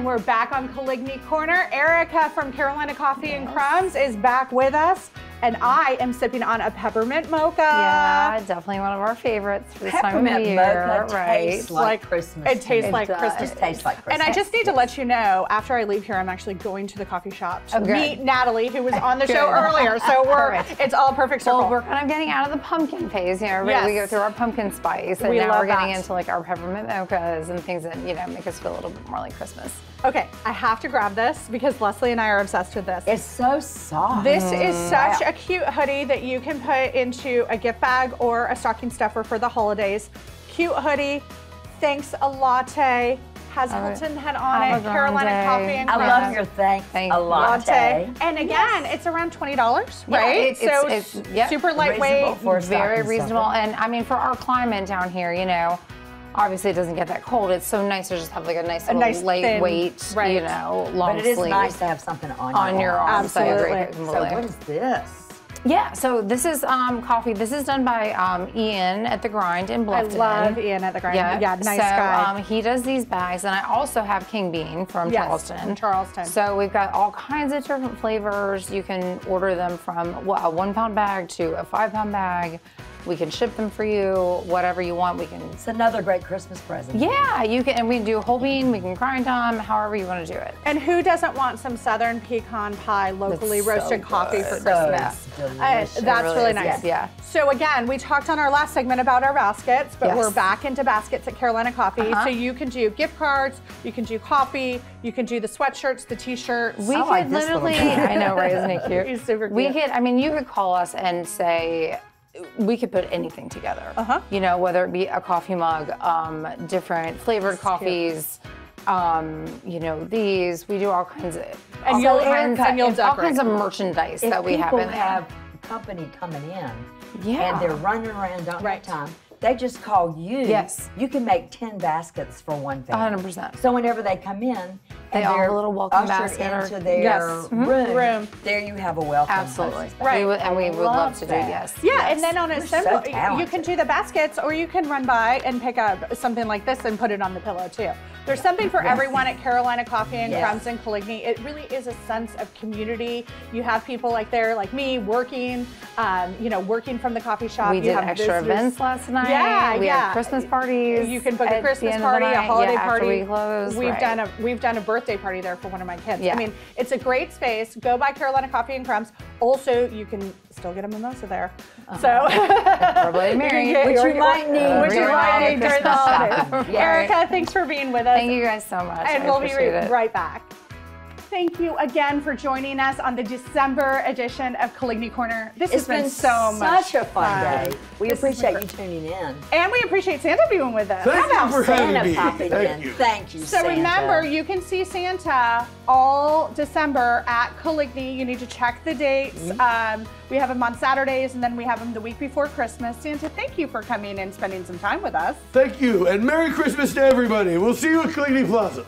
and we're back on Coligny Corner. Erika from Carolina Coffee and Crumbs is back with us, and I am sipping on a peppermint mocha. Yeah, definitely one of our favorites for this time of year. Right? Tastes like Christmas. It tastes like Christmas. It tastes like Christmas. And I just need to let you know, after I leave here, I'm actually going to the coffee shop to meet Natalie, who was on the show earlier. So it's all perfect circle. Well, we're kind of getting out of the pumpkin phase here. Yes. We go through our pumpkin spice, and now we're getting into like our peppermint mochas and things that make us feel a little bit more like Christmas. Okay, I have to grab this because Leslie and I are obsessed with this. It's so soft. This is such a cute hoodie that you can put into a gift bag or a stocking stuffer for the holidays. Cute hoodie, thanks a latte, has Hilton Head on it, Carolina Coffee and Crumbs. I love your thanks a latte. And again, it's around $20, right? Yeah, it's super lightweight, very reasonable. And I mean, for our climate down here, you know, obviously it doesn't get that cold. It's so nice to just have like a nice lightweight, you know, long sleeve. But it is nice to have something on your arm. Absolutely. So what is this? Yeah, so this is coffee. This is done by Ian at The Grind in Bluffton. I love Ian at The Grind. Yeah, nice guy. So he does these bags, and I also have King Bean from Charleston. So we've got all kinds of different flavors. You can order them from a 1-pound bag to a 5-pound bag. We can ship them for you, whatever you want. It's another great Christmas present. Yeah, you can, and we can do whole bean, we can grind them, however you want to do it. And who doesn't want some Southern pecan pie, locally roasted coffee for Christmas? That's really nice. Yeah. So again, we talked on our last segment about our baskets, but we're back into baskets at Carolina Coffee. So you can do gift cards, you can do coffee, you can do the sweatshirts, the t-shirts. We could literally, I know, right? Isn't it cute? He's super cute. We could, I mean, you could call us and say, we could put anything together, you know, whether it be a coffee mug, different flavored coffees, you know, these, we do all kinds of, all kinds of merchandise that we have in there. If people have company coming in and they're running around all the time, they just call you. Yes. You can make 10 baskets for one family. 100%. So whenever they come in, they all have a little welcome basket into their room. There you have a welcome. Absolutely. Right. We would love to do that. Yeah, and then on a simple, you can do the baskets, or you can run by and pick up something like this and put it on the pillow too. There's something for everyone at Carolina Coffee and Crumbs and Coligny. It really is a sense of community. You have people like me working, you know, working from the coffee shop. We did extra events last night. Yeah, we had Christmas parties. You can book a Christmas party, a holiday party. After we close, we've done a birthday party there for one of my kids. Yeah. I mean, it's a great space. Go by Carolina Coffee and Crumbs. Also, you can still get a mimosa there. So Bloody Mary, which you might need during the holidays. Erika, thanks for being with us. Thank you guys so much. And we'll be right back. Thank you again for joining us on the December edition of Coligny Corner. This has been so much fun. Such a fun day. We appreciate you tuning in. And we appreciate Santa being with us. Thank you, Santa, for having me. Thank you, Santa. So remember, you can see Santa all December at Coligny. You need to check the dates. We have him on Saturdays, and then we have him the week before Christmas. Santa, thank you for coming and spending some time with us. Thank you, and Merry Christmas to everybody. We'll see you at Coligny Plaza.